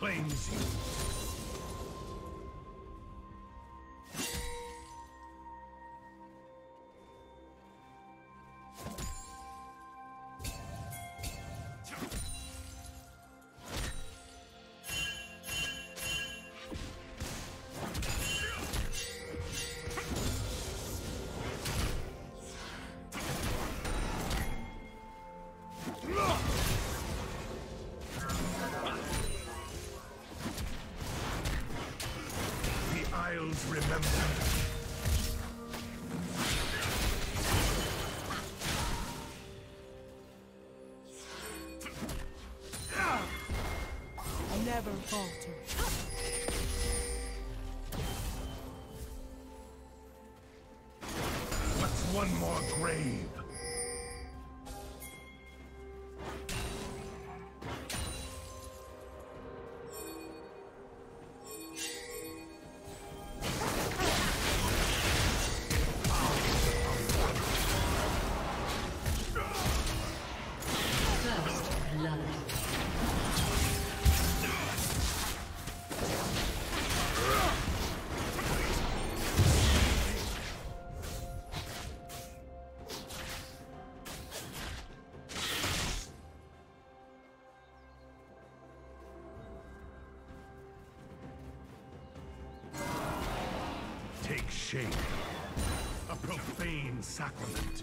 claims you. Never falter. Shame. A profane sacrament.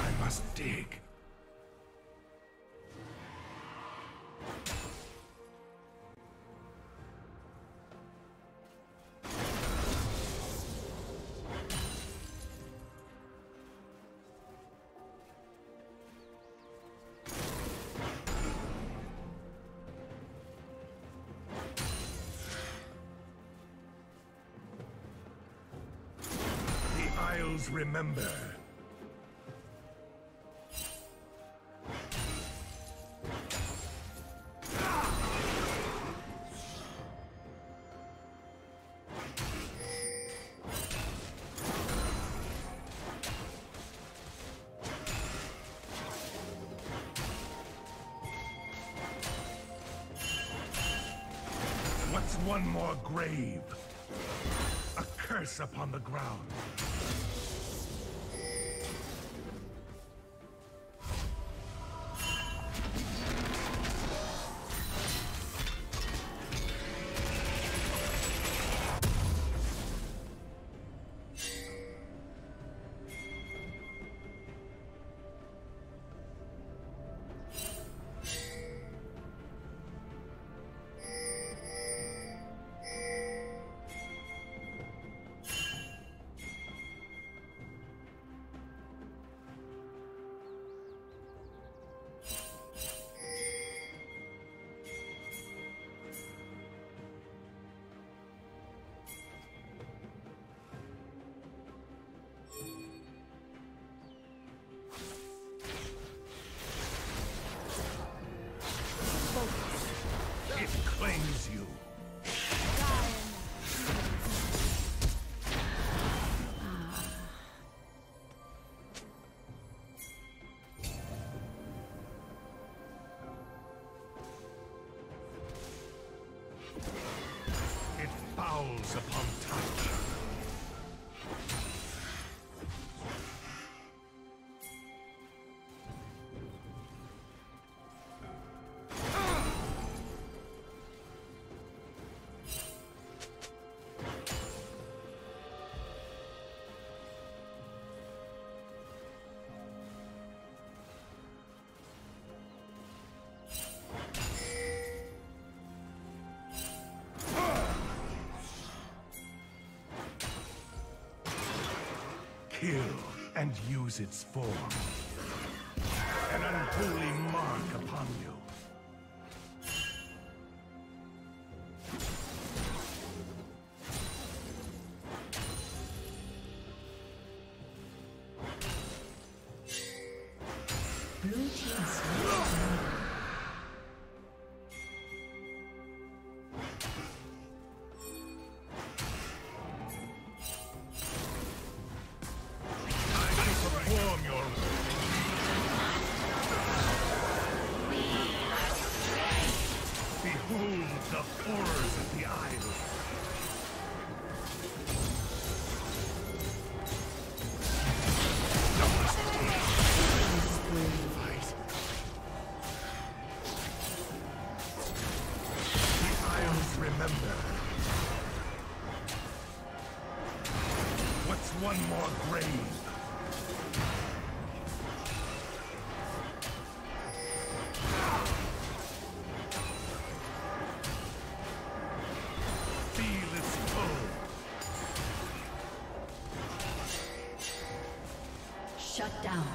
I must dig. Remember. What's one more grave? A curse upon the ground. Upon touch. Kill and use its form. An unholy mark upon you. Shut down.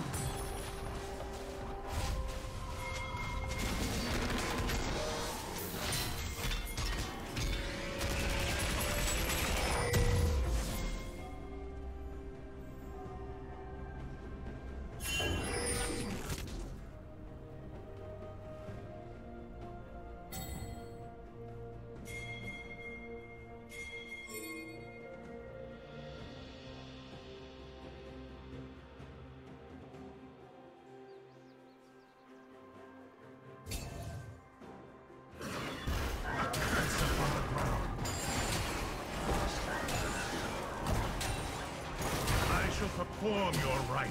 Perform your rights.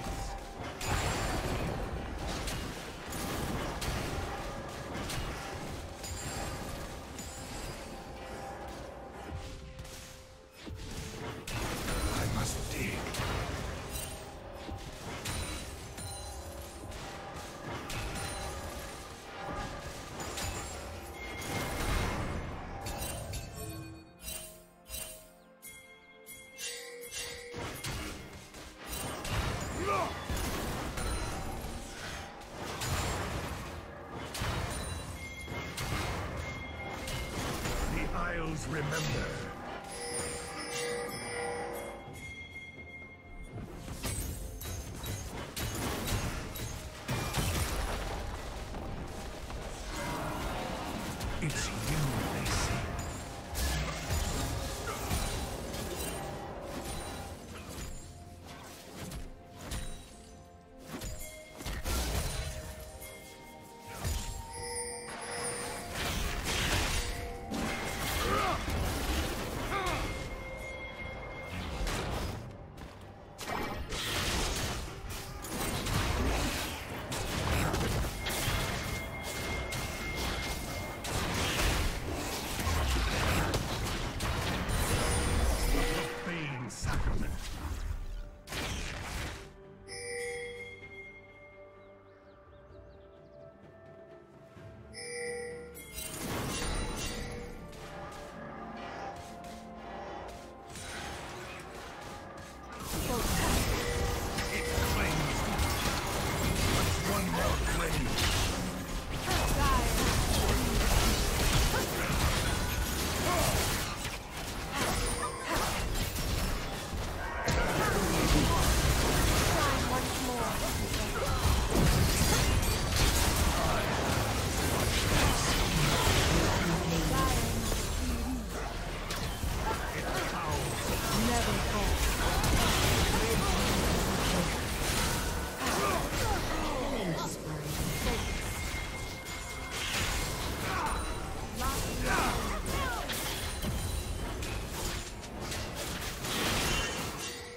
Remember. It's you they see.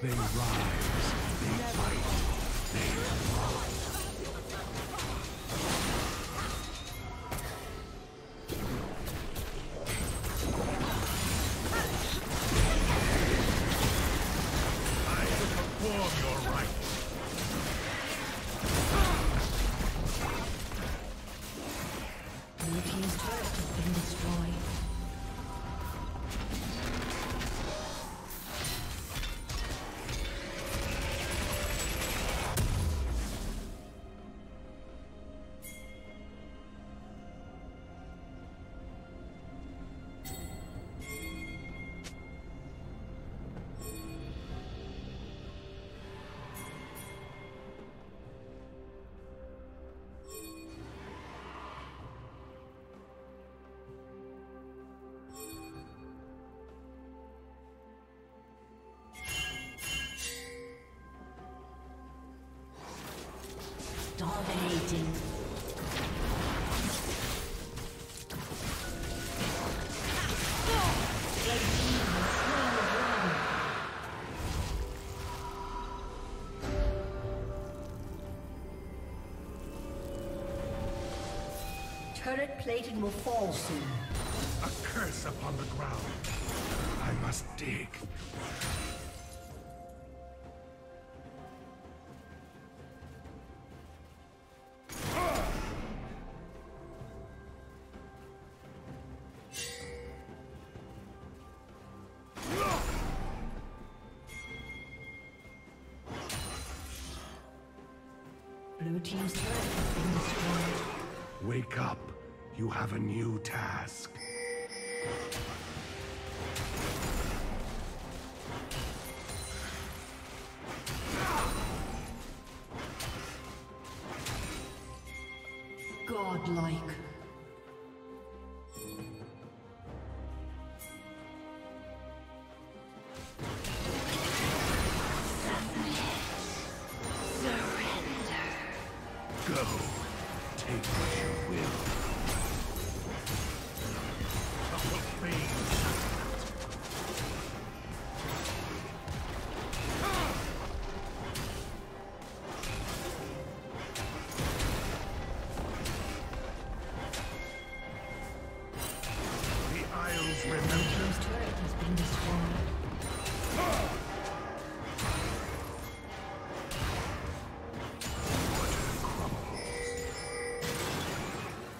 They rise, they fight, they rise. I will perform your rites. Blue team's turret has been destroyed. Dominating. Turret plating will fall soon. A curse upon the ground. I must dig. Wake up. You have a new task. Godlike.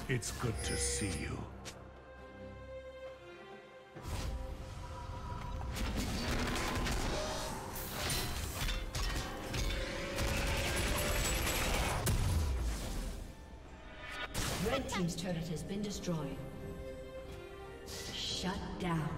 It's good to see you. Red team's turret has been destroyed. Shut down.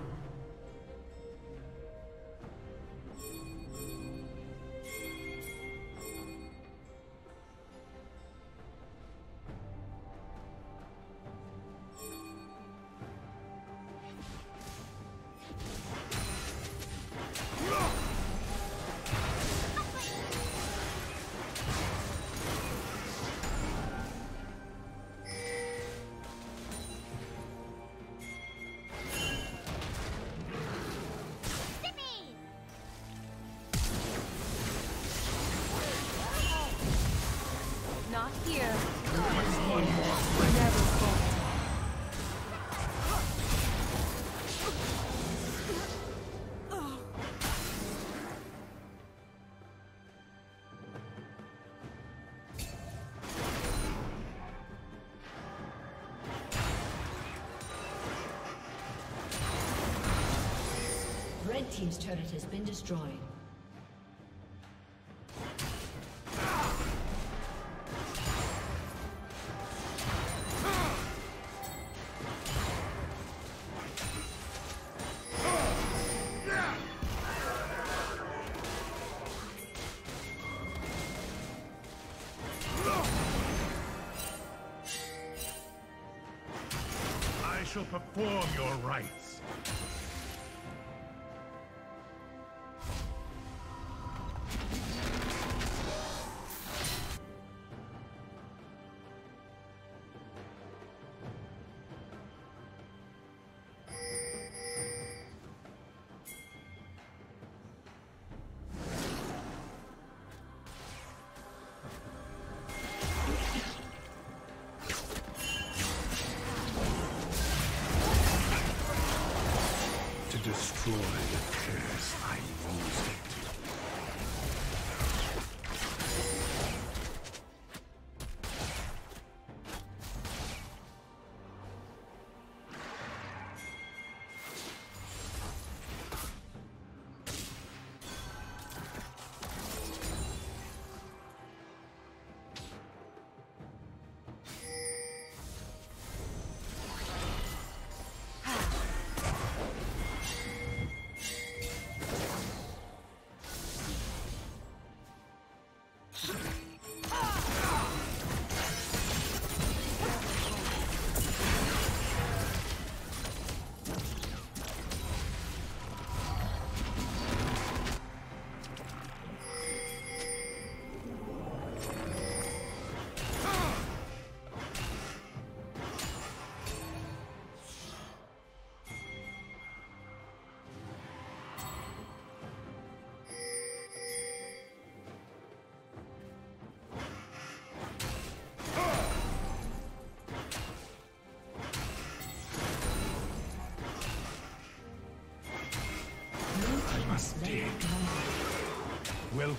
Red team's turret has been destroyed. I shall perform your rites.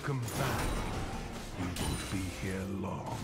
Welcome back. You won't be here long.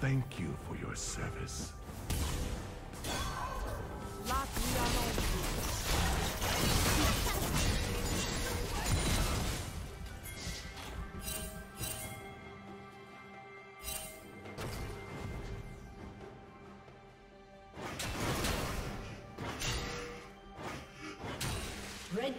Thank you for your service. Red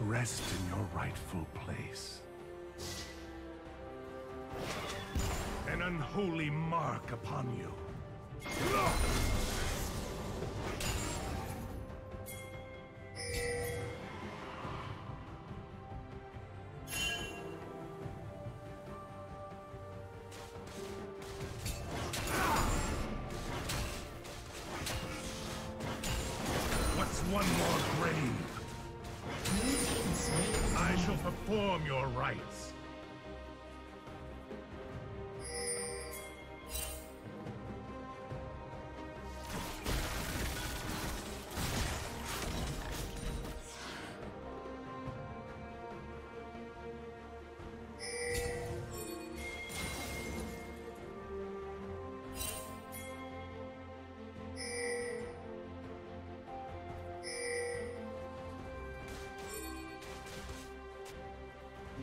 Rest in your rightful place. An unholy mark upon you. one more grave. I shall perform your rites.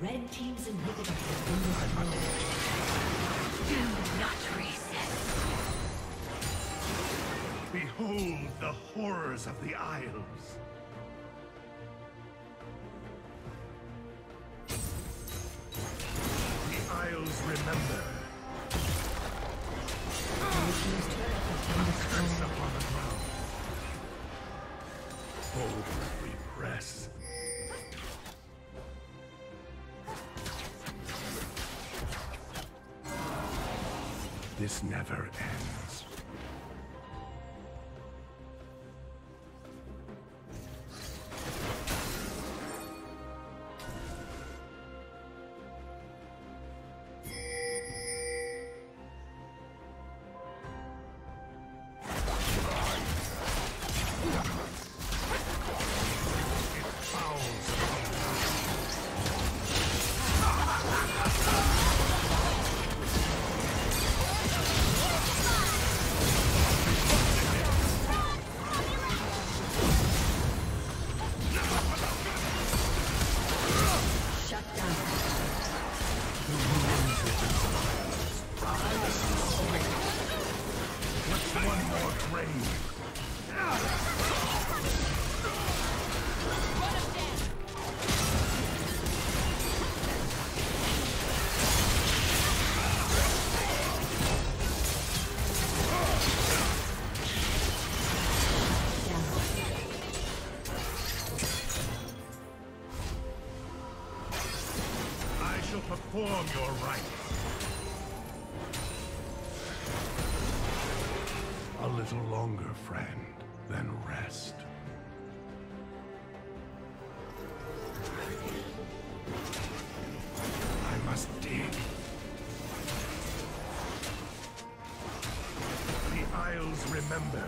Red team's inhibitor has been destroyed. Do not resist. Behold the horrors of the Isles. The Isles remember. The team's turret has been destroyed. Upon the ground. Forward we press. This never ends. Perform your rites. A little longer, friend, then rest. I must dig. The Isles remember.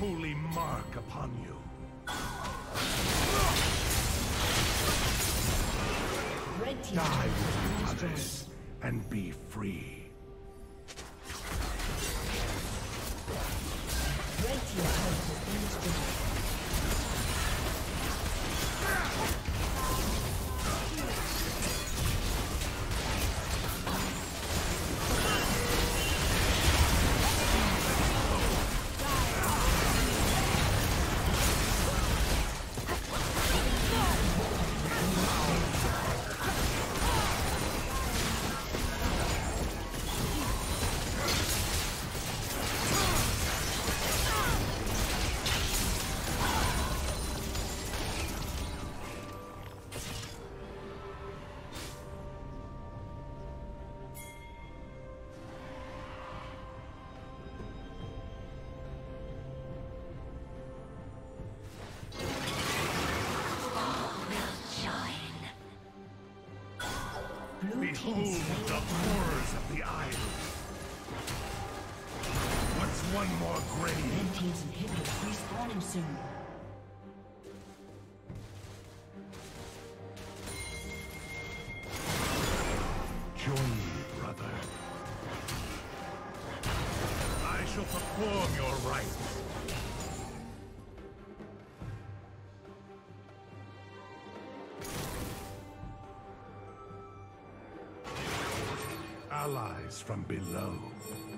Holy mark upon you. Red team. Die with others and be free. Red team has been destroyed. Behold the horrors of the island. What's one more grave? Red team's inhibitors respawning soon. Join me, brother. I shall perform your rites. Allies from below.